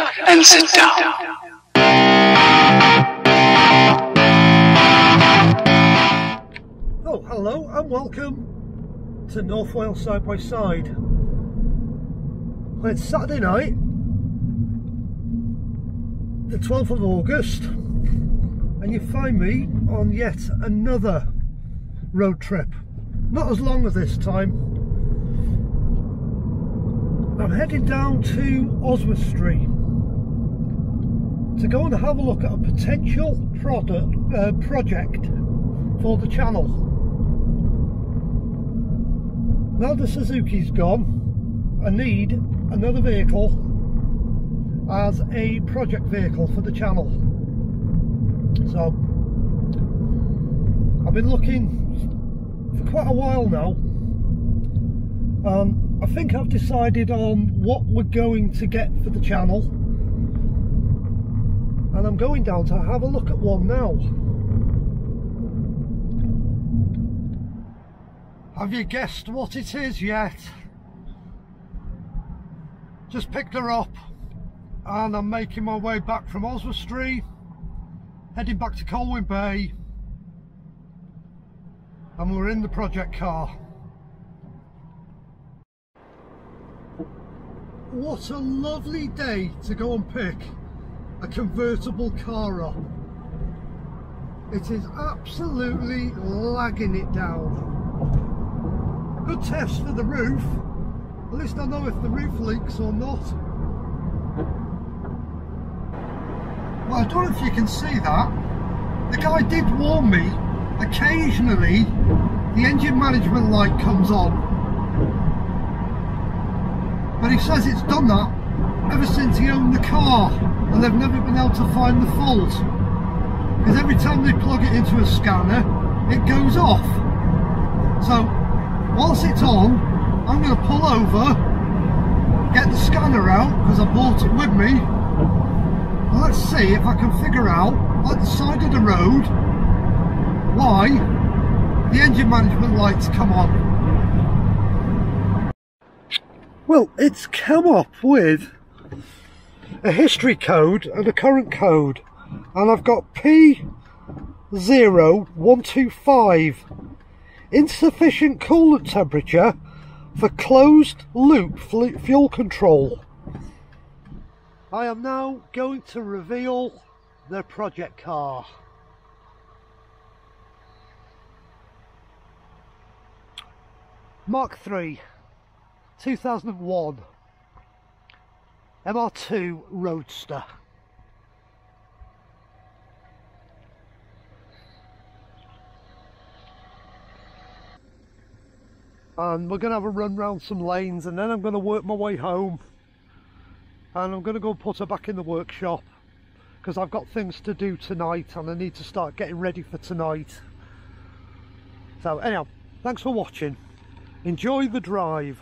up and sit down. Oh, hello and welcome to North Wales Side by Side. Well, it's Saturday night, the 12th of August, and you find me on yet another road trip. Not as long as this time. I'm headed down to Oswestry to go and have a look at a potential project for the channel. Now the Suzuki's gone, I need another vehicle as a project vehicle for the channel. So I've been looking for quite a while now. I think I've decided on what we're going to get for the channel, and I'm going down to have a look at one now. Have you guessed what it is yet? Just picked her up and I'm making my way back from Oswestry, heading back to Colwyn Bay, and we're in the project car. What a lovely day to go and pick a convertible car up. It is absolutely lagging it down. Good test for the roof. At least I know if the roof leaks or not. Well, I don't know if you can see that. The guy did warn me, occasionally the engine management light comes on. But he says it's done that ever since he owned the car, and they've never been able to find the fault. Because every time they plug it into a scanner, it goes off. So, whilst it's on, I'm going to pull over, get the scanner out, because I brought it with me. And let's see if I can figure out, at the side of the road, why the engine management lights come on. Well, it's come up with a history code and a current code, and I've got P0125. Insufficient coolant temperature for closed loop fuel control. I am now going to reveal the project car. Mark 3. 2001 MR2 Roadster. And we're going to have a run round some lanes, and then I'm going to work my way home, and I'm going to go put her back in the workshop because I've got things to do tonight and I need to start getting ready for tonight. So anyhow, thanks for watching. Enjoy the drive.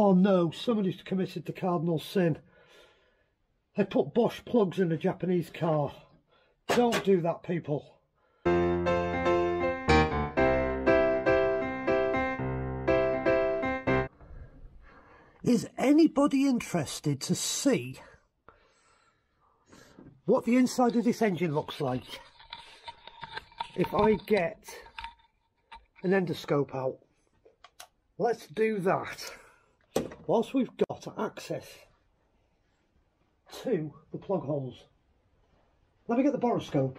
Oh no, somebody's committed the cardinal sin. They put Bosch plugs in a Japanese car. Don't do that, people. Is anybody interested to see what the inside of this engine looks like if I get an endoscope out? Let's do that whilst we've got access to the plug holes. Let me get the boroscope.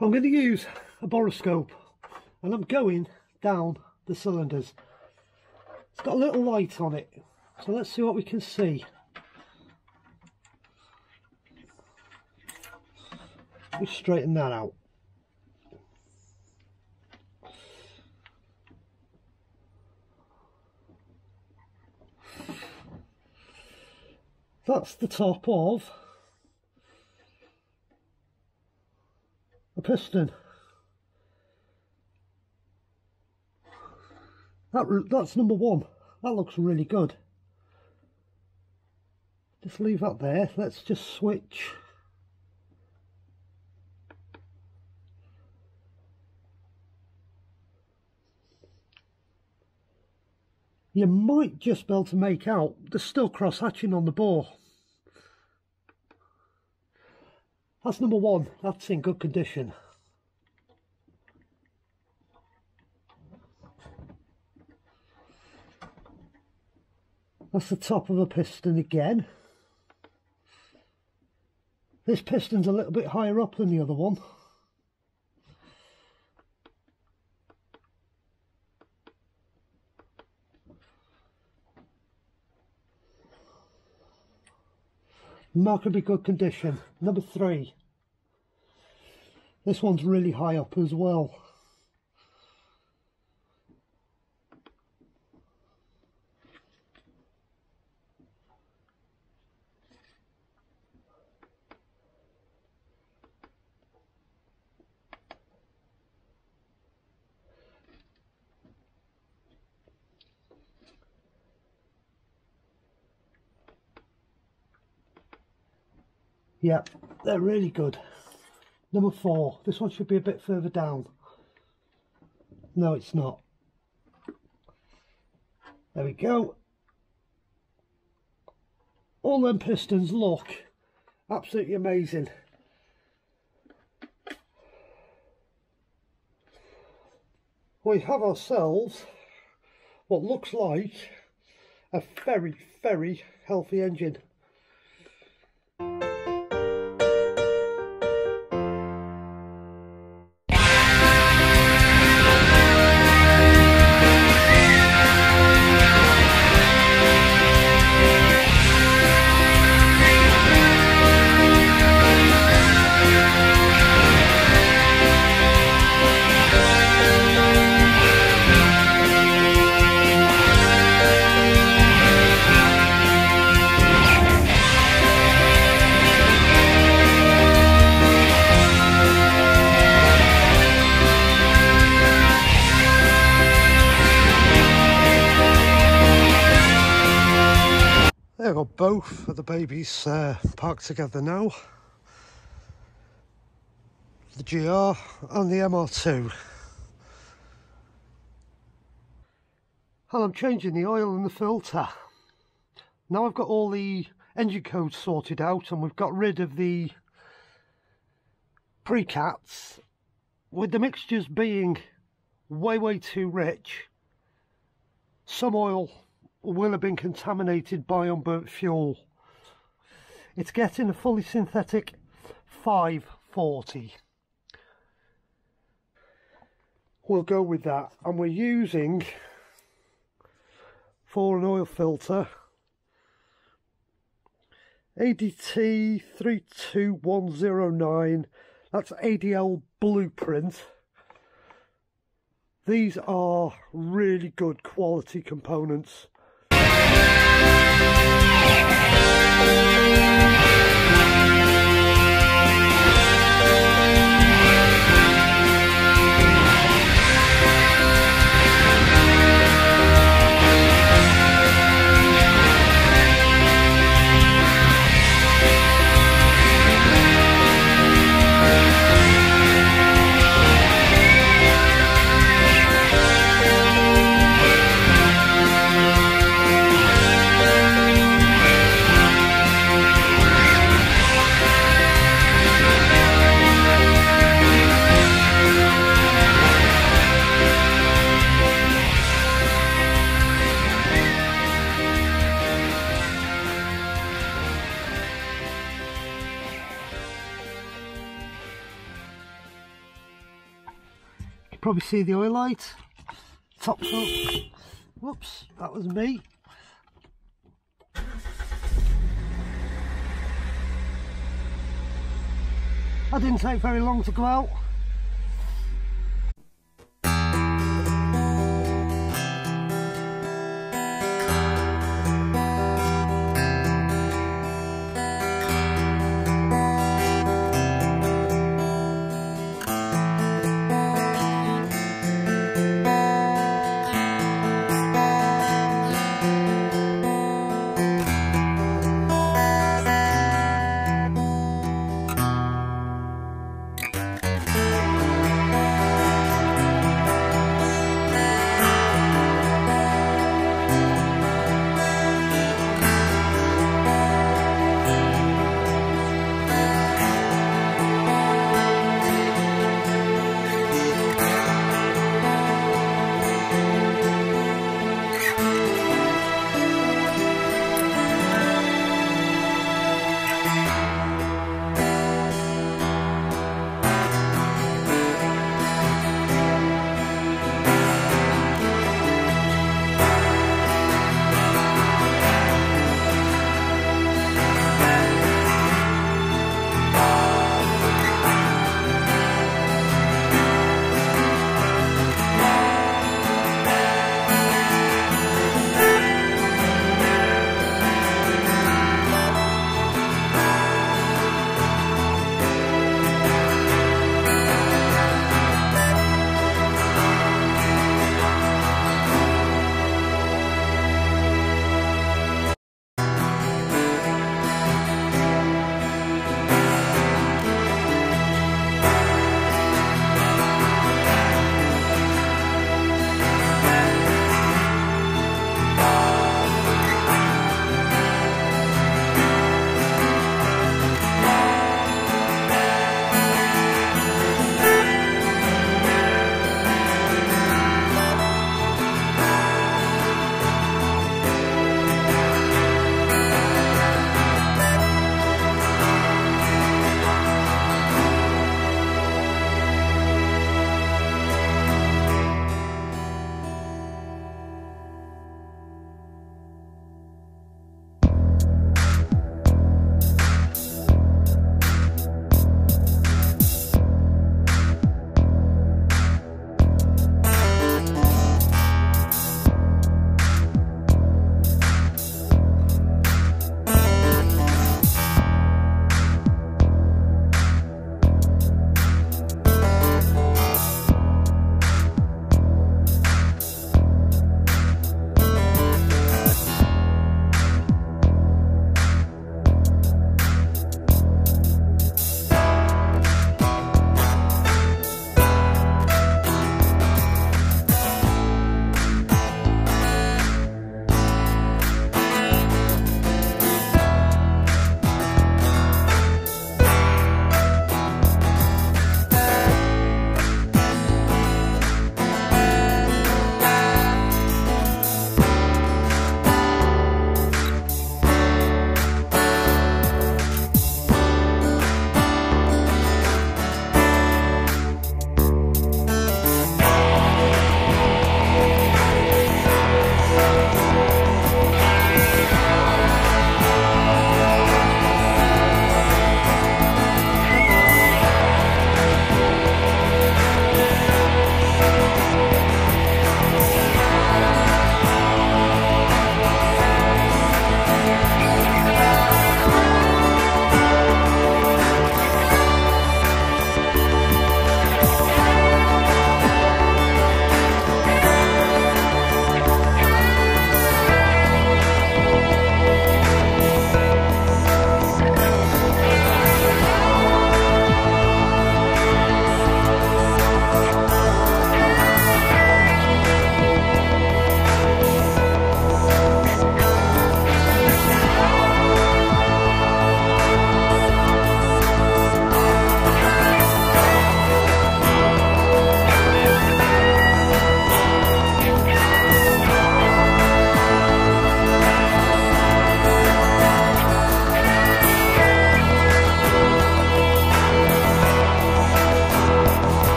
I'm going to use a boroscope and I'm going down the cylinders. It's got a little light on it, so let's see what we can see. We straighten that out. That's the top of a piston. That's number one. That looks really good. Just leave that there. Let's just switch . You might just be able to make out there's still cross hatching on the bore. That's number one, that's in good condition. That's the top of a piston again. This piston's a little bit higher up than the other one. Remarkably good condition. Number three. This one's really high up as well. Yeah, they're really good. Number four. This one should be a bit further down. No, it's not. There we go. All them pistons look absolutely amazing. We have ourselves what looks like a very, very healthy engine. I've got both of the babies parked together now, the GR and the MR2, and I'm changing the oil and the filter. Now I've got all the engine codes sorted out and we've got rid of the precats, with the mixtures being way too rich. Some oil will have been contaminated by unburnt fuel. It's getting a fully synthetic 540. We'll go with that, and we're using for an oil filter ADT32109, that's ADL blueprint. These are really good quality components. probably see the oil light. Top up. Whoops, that was me. That didn't take very long to go out.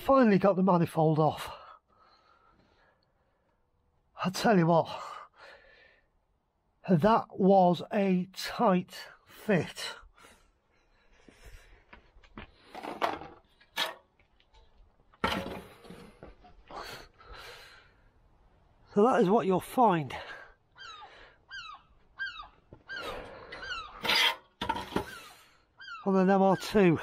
finally got the manifold off. I tell you what, that was a tight fit. So that is what you'll find. On an MR2.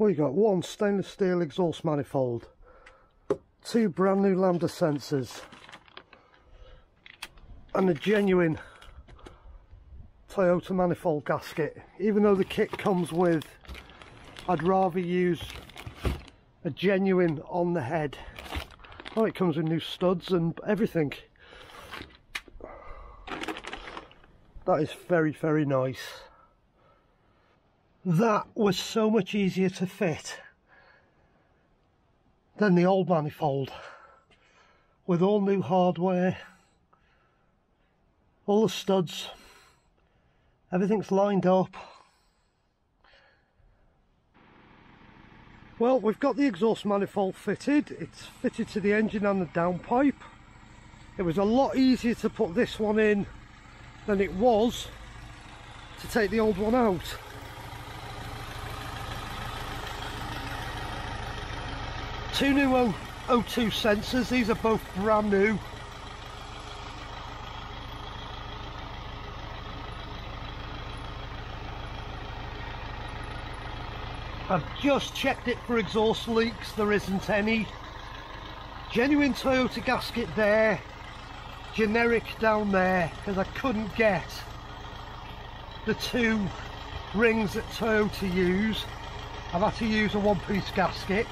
We've got one stainless steel exhaust manifold, two brand new lambda sensors, and a genuine Toyota manifold gasket. Even though the kit comes with, I'd rather use a genuine on the head. Oh, it comes with new studs and everything. That is very, very nice. That was so much easier to fit than the old manifold. With all new hardware, all the studs, everything's lined up. Well, we've got the exhaust manifold fitted. It's fitted to the engine and the downpipe. It was a lot easier to put this one in than it was to take the old one out. Two new O2 sensors. These are both brand new. I've just checked it for exhaust leaks, there isn't any. Genuine Toyota gasket there, generic down there, because I couldn't get the two rings that Toyota use. I've had to use a one-piece gasket.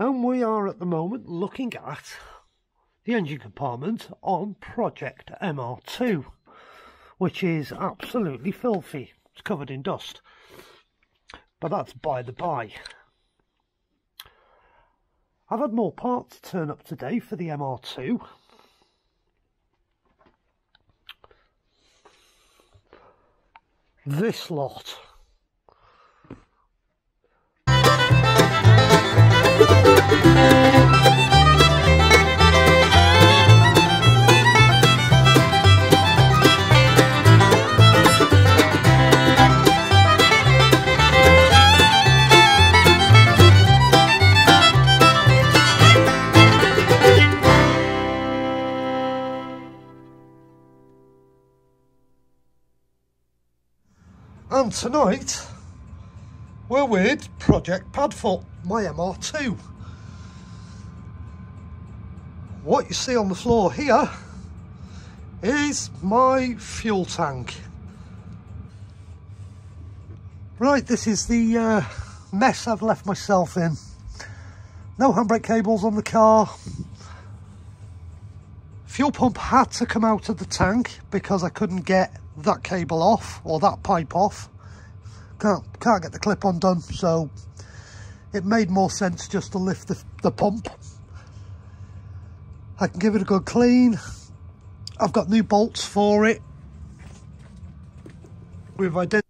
and we are at the moment looking at the engine compartment on project MR2, which is absolutely filthy. It's covered in dust, but that's by the by. I've had more parts turn up today for the MR2. This lot. And tonight we're with project Pad Foot, my MR2. What you see on the floor here is my fuel tank. Right, this is the mess I've left myself in. No handbrake cables on the car. Fuel pump had to come out of the tank because I couldn't get that cable off, or that pipe off. Can't get the clip undone, so it made more sense just to lift the pump. I can give it a good clean. I've got new bolts for it. We've identified.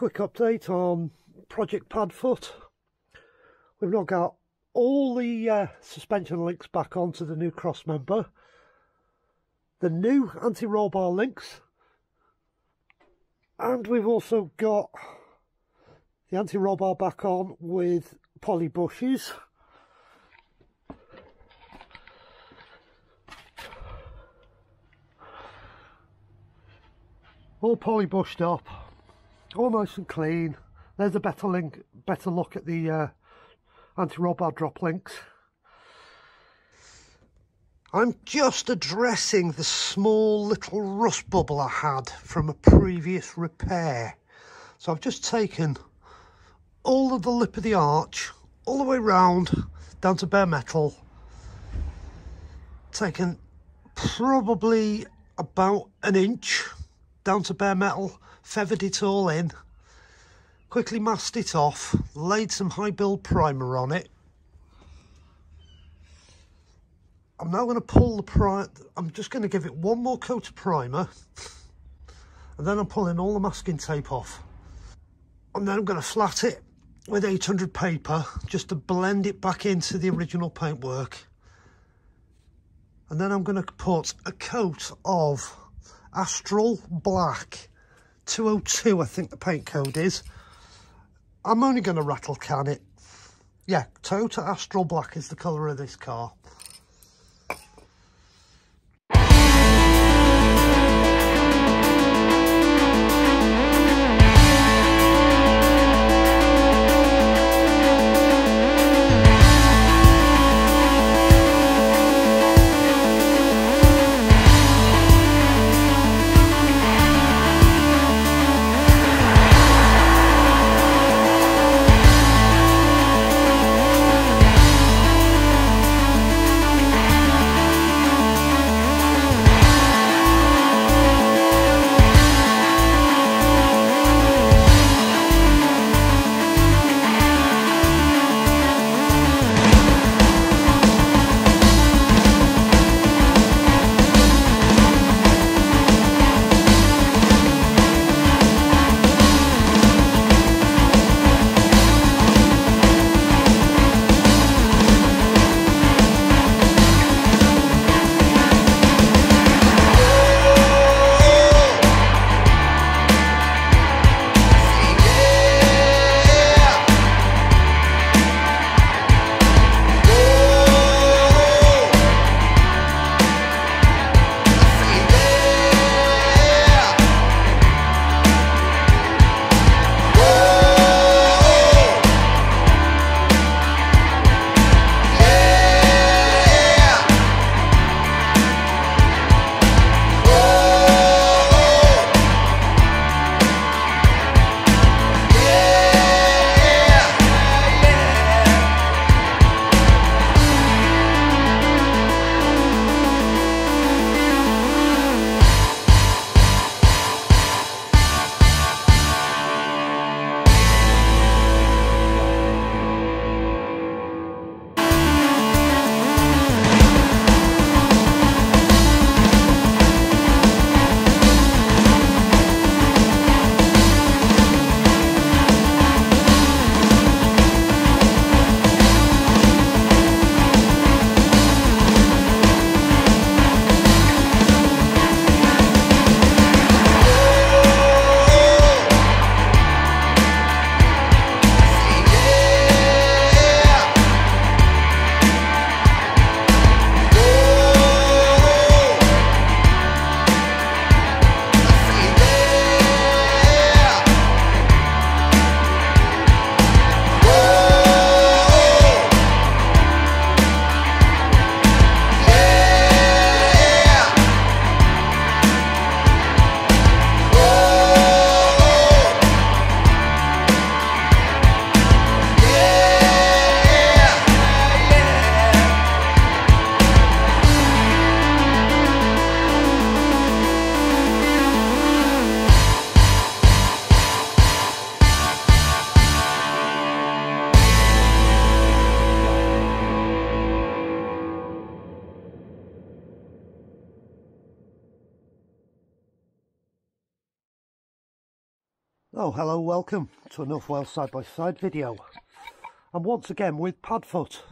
quick update on Project Pad Foot. We've now got all the suspension links back onto the new crossmember, the new anti-roll bar links, and we've also got the anti-roll bar back on with poly bushes. All poly bushed up, all nice and clean. There's a better look at the anti-roll bar drop links. I'm just addressing the small little rust bubble I had from a previous repair. So I've just taken all of the lip of the arch, all the way round, down to bare metal. Taken probably about an inch down to bare metal, feathered it all in, quickly masked it off, laid some high build primer on it. I'm now going to pull the primer, I'm just going to give it one more coat of primer, and then I'm pulling all the masking tape off. And then I'm going to flat it with 800 paper just to blend it back into the original paintwork. And then I'm going to put a coat of Astral Black 202, I think the paint code is. I'm only going to rattle can it. Yeah, Toyota Astral Black is the colour of this car. Oh, hello, welcome to a North Wales side-by-side video. And once again with Pad Foot,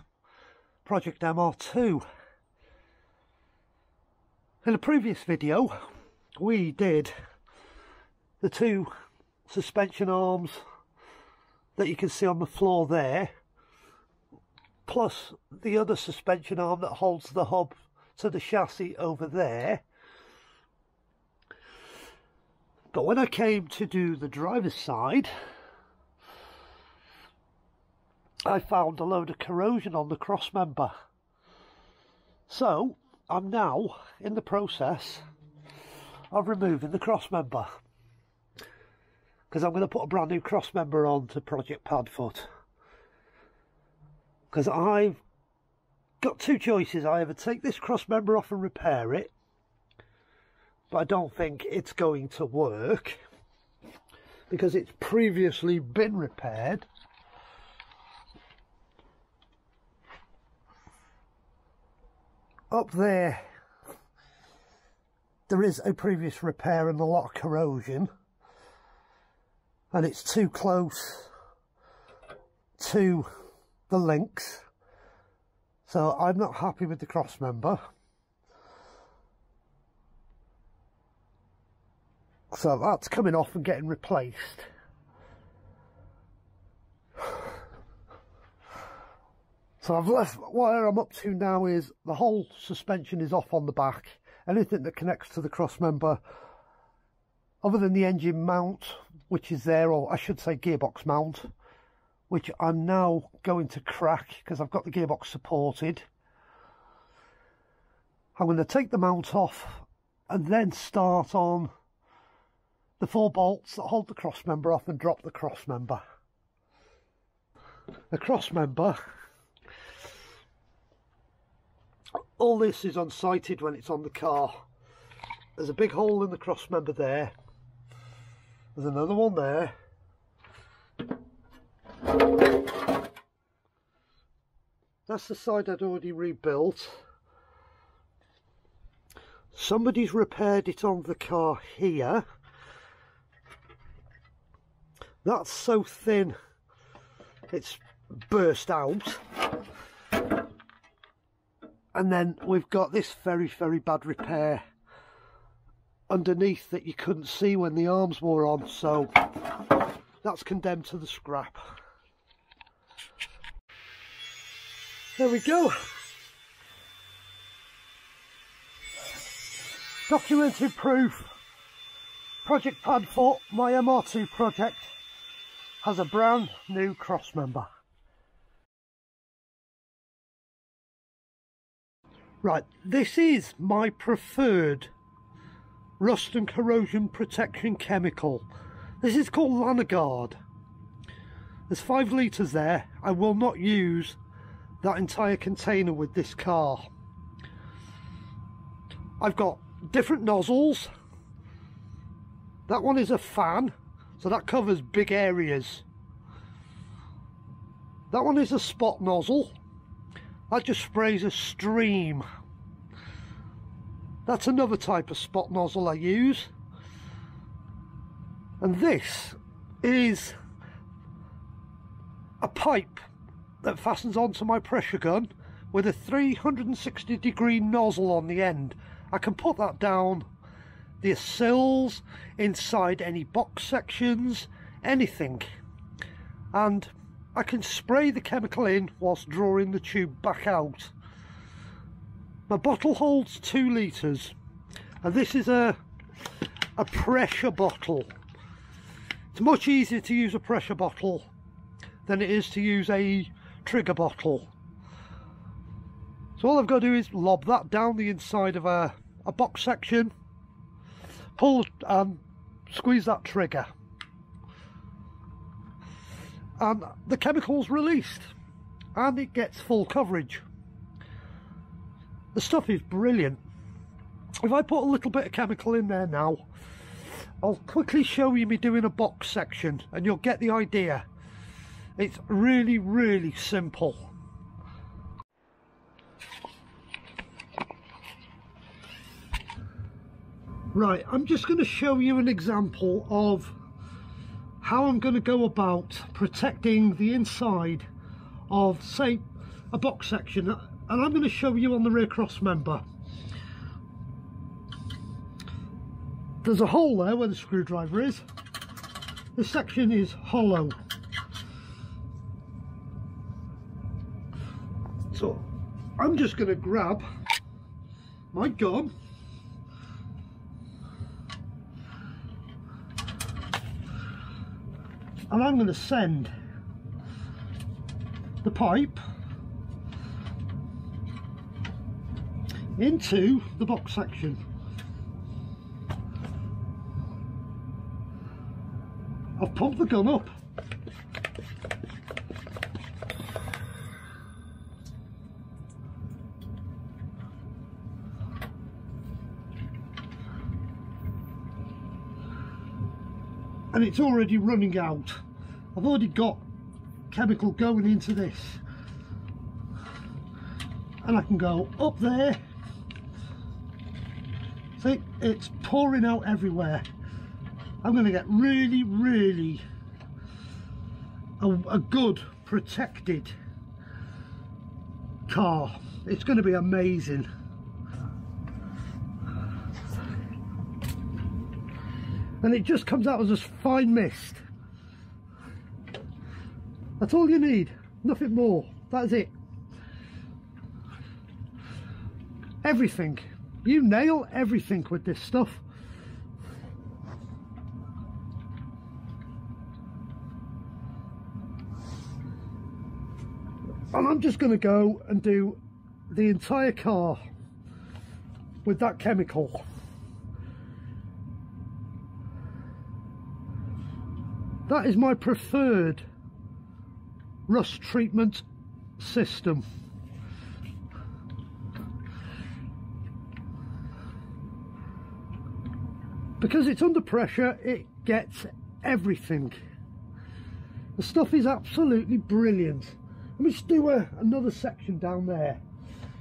Project MR2. In a previous video, we did the two suspension arms that you can see on the floor there, plus the other suspension arm that holds the hub to the chassis over there. But when I came to do the driver's side, I found a load of corrosion on the crossmember. So I'm now in the process of removing the crossmember, because I'm going to put a brand new crossmember on to Project Pad Foot. Because I've got two choices: I either take this crossmember off and repair it, but I don't think it's going to work because it's previously been repaired, up there. There is a previous repair and a lot of corrosion, and it's too close to the links, so I'm not happy with the crossmember. So that's coming off and getting replaced. So I've left, where I'm up to now is the whole suspension is off on the back. Anything that connects to the crossmember, other than the engine mount, which is there, or I should say gearbox mount, which I'm now going to crack because I've got the gearbox supported. I'm going to take the mount off and then start on the four bolts that hold the crossmember off and drop the crossmember. The crossmember, all this is unsighted when it's on the car. There's a big hole in the crossmember there. There's another one there. That's the side I'd already rebuilt. Somebody's repaired it on the car here. That's so thin it's burst out, and then we've got this very bad repair underneath that you couldn't see when the arms were on, so that's condemned to the scrap. There we go, documented proof. Project Pad Foot, my MR2 project, has a brand new crossmember. Right, this is my preferred rust and corrosion protection chemical. This is called Lanagard. There's 5 litres there. I will not use that entire container with this car. I've got different nozzles. That one is a fan, so that covers big areas. That one is a spot nozzle. That just sprays a stream. That's another type of spot nozzle I use. And this is a pipe that fastens onto my pressure gun with a 360-degree nozzle on the end. I can put that down the sills, inside any box sections, anything, and I can spray the chemical in whilst drawing the tube back out. My bottle holds 2 litres, and this is a pressure bottle. It's much easier to use a pressure bottle than it is to use a trigger bottle. So all I've got to do is lob that down the inside of a box section, pull and squeeze that trigger, and the chemical's released and it gets full coverage. The stuff is brilliant. If I put a little bit of chemical in there now, I'll quickly show you me doing a box section and you'll get the idea. It's really simple. Right, I'm just going to show you an example of how I'm going to go about protecting the inside of, say, a box section, and I'm going to show you on the rear cross member. There's a hole there where the screwdriver is. The section is hollow. So I'm just going to grab my gun and I'm going to send the pipe into the box section. I've pumped the gun up. And it's already running out. I've already got chemical going into this. And I can go up there. See, it's pouring out everywhere. I'm going to get really, really a good protected car. It's going to be amazing. And it just comes out as a fine mist. That's all you need, nothing more. That's it. Everything. You nail everything with this stuff. And I'm just going to go and do the entire car with that chemical. That is my preferred rust treatment system. Because it's under pressure, it gets everything. The stuff is absolutely brilliant. Let me just do another section down there,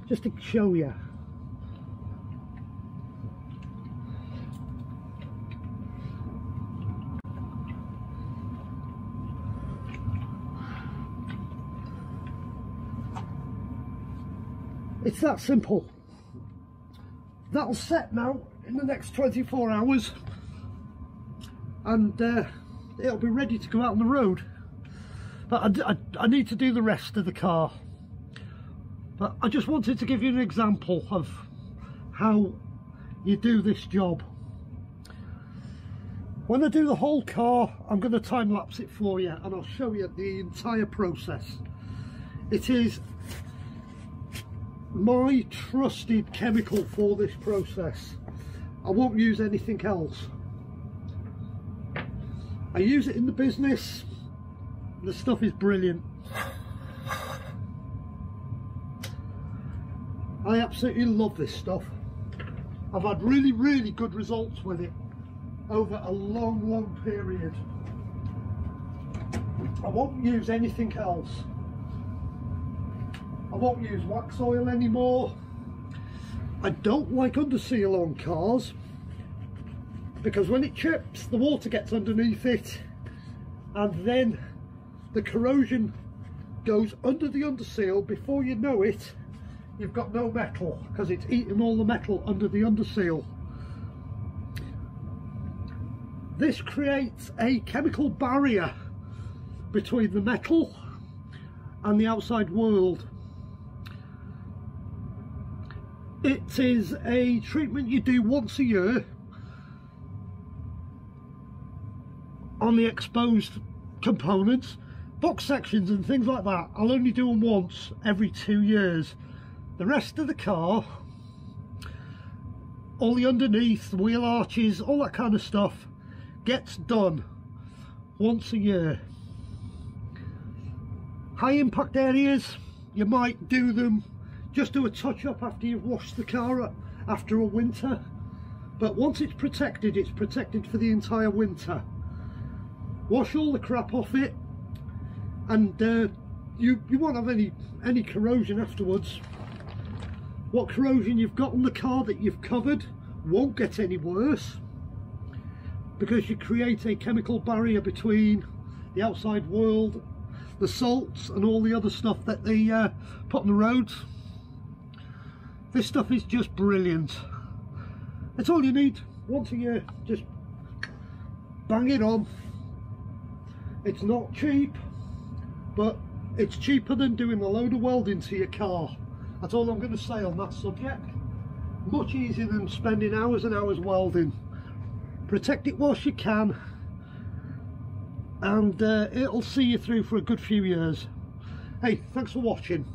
just to show you. It's that simple. That'll set now in the next 24 hours and it'll be ready to go out on the road. But I need to do the rest of the car. But I just wanted to give you an example of how you do this job. When I do the whole car, I'm going to time lapse it for you and I'll show you the entire process. It is my trusted chemical for this process. I won't use anything else. I use it in the business. The stuff is brilliant. I absolutely love this stuff. I've had really, really good results with it over a long, long period. I won't use anything else. I won't use wax oil anymore. I don't like underseal on cars because when it chips, the water gets underneath it and then the corrosion goes under the underseal. Before you know it, you've got no metal because it's eaten all the metal under the underseal. This creates a chemical barrier between the metal and the outside world. It is a treatment you do once a year on the exposed components, box sections and things like that. I'll only do them once every 2 years. The rest of the car, all the underneath, wheel arches, all that kind of stuff gets done once a year. High impact areas, you might do them, just do a touch up after you've washed the car up after a winter, but once it's protected for the entire winter. Wash all the crap off it and you won't have any corrosion afterwards. What corrosion you've got on the car that you've covered won't get any worse. because you create a chemical barrier between the outside world, the salts and all the other stuff that they put on the roads. This stuff is just brilliant. It's all you need. Once a year, just bang it on. It's not cheap, but it's cheaper than doing a load of welding to your car. That's all I'm going to say on that subject. Much easier than spending hours and hours welding. Protect it whilst you can, and it'll see you through for a good few years. Hey, thanks for watching.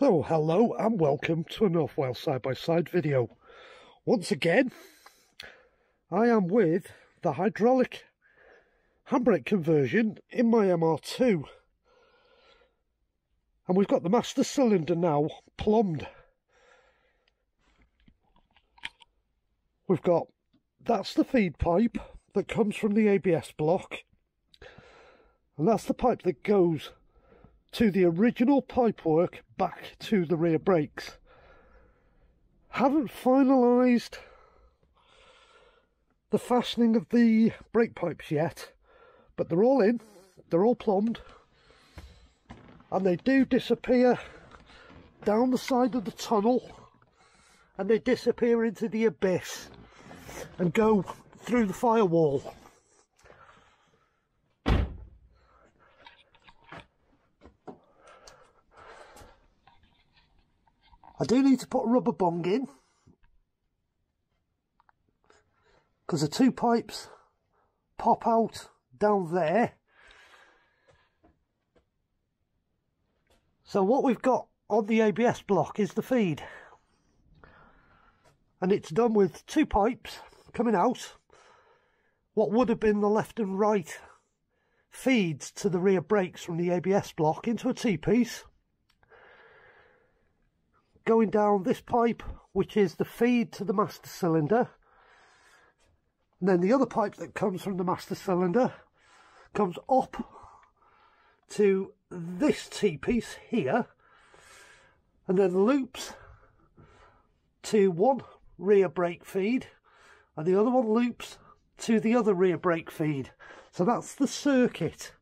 So hello and welcome to another North Wales Side by Side video. Once again I am with the hydraulic handbrake conversion in my MR2, and we've got the master cylinder now plumbed. We've got, that's the feed pipe that comes from the ABS block, and that's the pipe that goes to the original pipework back to the rear brakes. Haven't finalised the fastening of the brake pipes yet, but they're all in, they're all plumbed, and they do disappear down the side of the tunnel, and they disappear into the abyss and go through the firewall. I do need to put a rubber bung in, because the two pipes pop out down there. So what we've got on the ABS block is the feed, and it's done with two pipes coming out, what would have been the left and right feeds to the rear brakes from the ABS block into a T-piece, going down this pipe, which is the feed to the master cylinder, and then the other pipe that comes from the master cylinder comes up to this T-piece here, and then loops to one rear brake feed, and the other one loops to the other rear brake feed. So that's the circuit.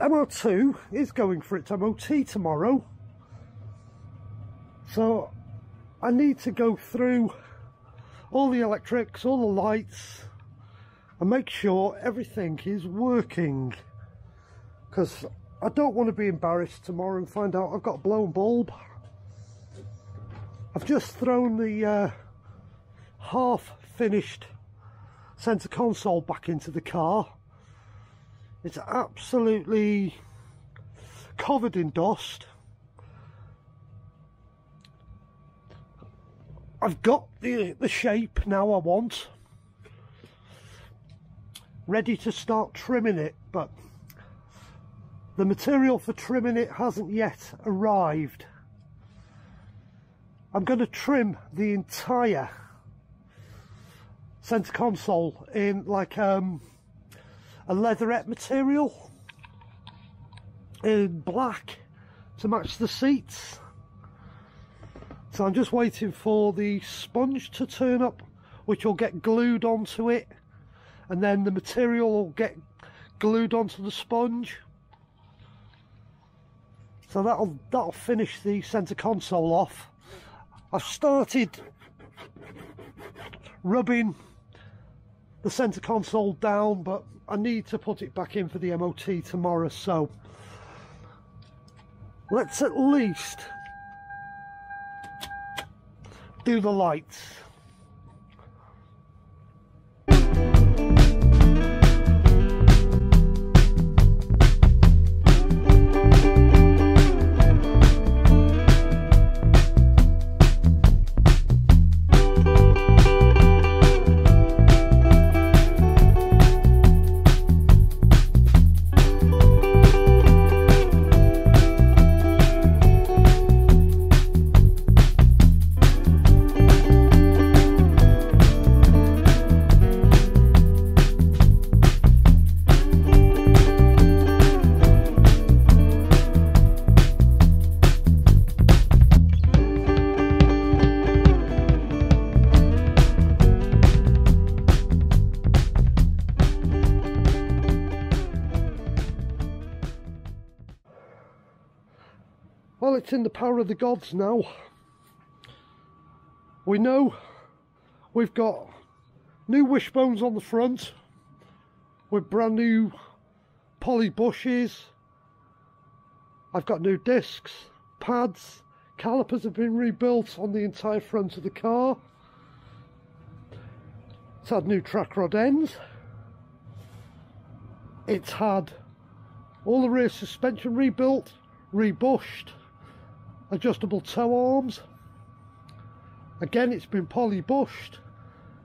MR2 is going for its MOT tomorrow, so I need to go through all the electrics, all the lights, and make sure everything is working, because I don't want to be embarrassed tomorrow and find out I've got a blown bulb. I've just thrown the half finished centre console back into the car. It's absolutely covered in dust. I've got the shape now I want, ready to start trimming it, but the material for trimming it hasn't yet arrived. I'm going to trim the entire centre console in like a leatherette material in black to match the seats. So I'm just waiting for the sponge to turn up, which will get glued onto it, and then the material will get glued onto the sponge. So that'll finish the centre console off. I've started rubbing the centre console down, but I need to put it back in for the MOT tomorrow, so let's at least do the lights. Well, it's in the power of the gods now. We know we've got new wishbones on the front with brand new poly bushes. I've got new discs, pads, calipers have been rebuilt on the entire front of the car. It's had new track rod ends. It's had all the rear suspension rebuilt, rebushed. Adjustable tow arms, again it's been poly-bushed,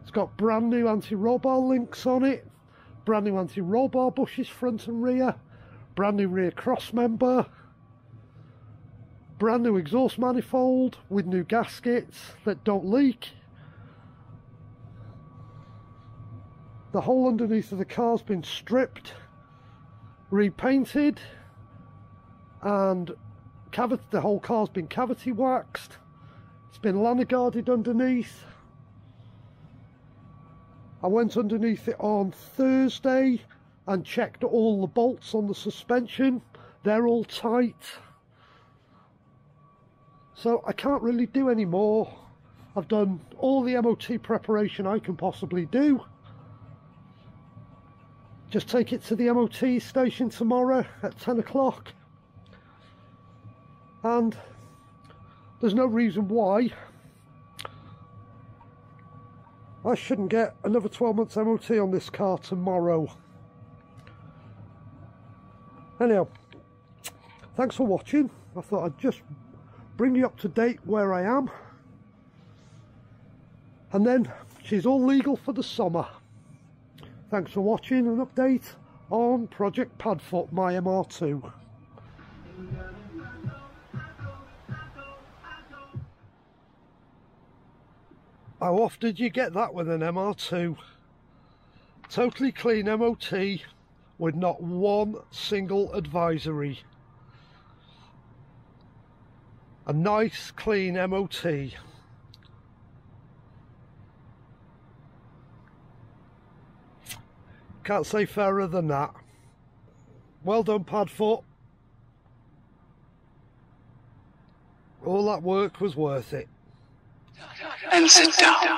it's got brand new anti-roll bar links on it, brand new anti-roll bar bushes front and rear, brand new rear cross member, brand new exhaust manifold with new gaskets that don't leak. The whole underneath of the car's been stripped, repainted, and the whole car's been cavity waxed. It's been Lanagarded underneath. I went underneath it on Thursday and checked all the bolts on the suspension. They're all tight, so I can't really do any more. I've done all the MOT preparation I can possibly do. Just take it to the MOT station tomorrow at 10 o'clock. And there's no reason why I shouldn't get another 12 months MOT on this car tomorrow. Anyhow, thanks for watching. I thought I'd just bring you up to date where I am. And then she's all legal for the summer. Thanks for watching. An update on Project Pad Foot, my MR2. How often do you get that with an MR2? Totally clean MOT with not one single advisory. A nice clean MOT. Can't say fairer than that. Well done, Pad Foot. All that work was worth it. And sit down.